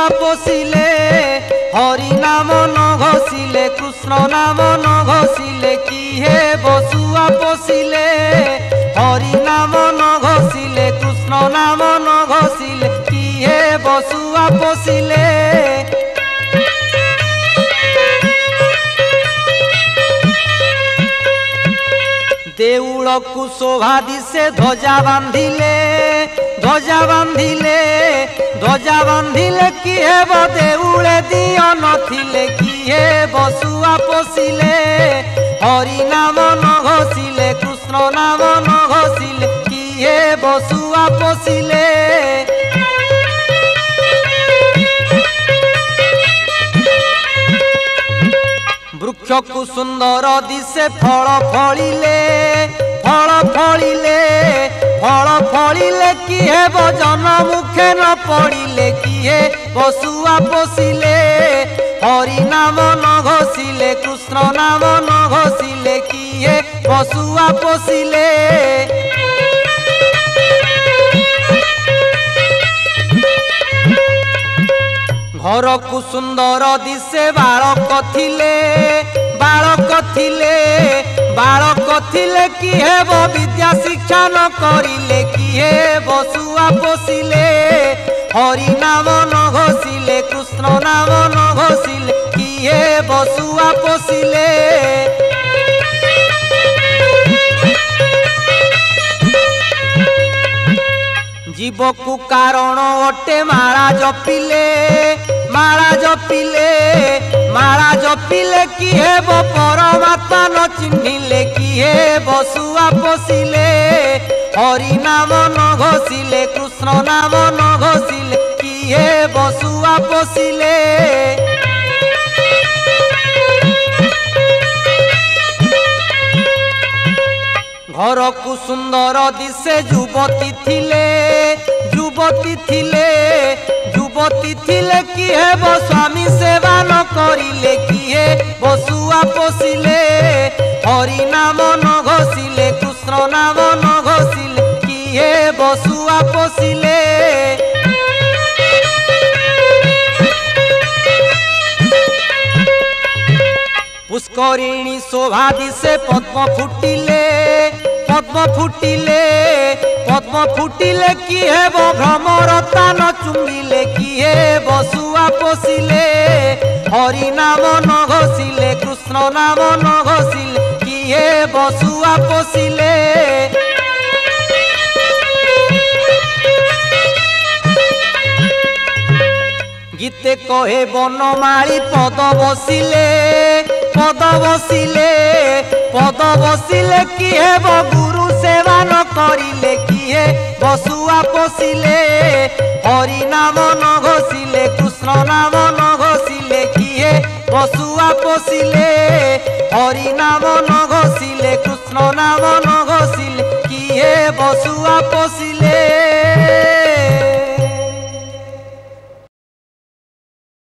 हेबा पोषिले हरि नाम न घोषिले कृष्ण नाम न घोषिले की हेबा सुआ पोषिले हरि नाम न घोषिले कृष्ण नाम न घोषिले की हेबा सुआ पोषिले देउल को शोभा दिसे ध्वजा बांधिले कि हेबो देउले दियो नथिले कि हेबो सुआ पोषिले हरि नाम न घोषिले कृष्ण नाम न घोषिले कि हेबो सुआ पोषिले वृक्ष को सुंदर दिसे फल फलिले कि हेबो जन मुखे न पड़िले कि हेबो सुआ पोषिले हरि नाम न घोषिले कृष्ण नाम न घोषिले कि हेबो सुआ पोषिले घर को सुंदर दिसे बालक थिले कि हेबो विद्या शिक्षा न करिले कि हेबो सुआ पोषिले हरि नाम न घोषिले कृष्ण नाम न घोषिले कि हेबो सुआ पोषिले जीव को कारण अटे माला जपिले कि हेबो परमात्मा न चिन्हिले कि हेबो सुआ पोषिले हरि नाम न घोषिले कृष्ण नाम न घोषिले कि हेबो सुआ पोषिले घर को सुंदर दिसे युवती थिले कि हेबो स्वामी सेवा न करिले कि हेबो सुआ पोषिले हरि नाम न घोषिले कृष्ण नाम न घोषिले कि हेबो सुआ पोषिले पुष्करिणी शोभा दिसे पद्म फुटिले कि हेबो भ्रमर तान चुम्बिले कि हेबो सुआ पोषिले हरि नाम न घोषिले कृष्ण नाम न घोषिले कि हेबो सुआ पोषिले गीते कहे बनमाली पद बसिले कि हेबो गुरु सेवा न करिले कि हेबो सुआ पोषिले हरि नाम न घोषिले कृष्ण नाम न घोषिले कि हेबो सुआ पोषिले हरि नाम न घोषिले कृष्ण नाम न घोषिले कि हेबो सुआ पोषिले।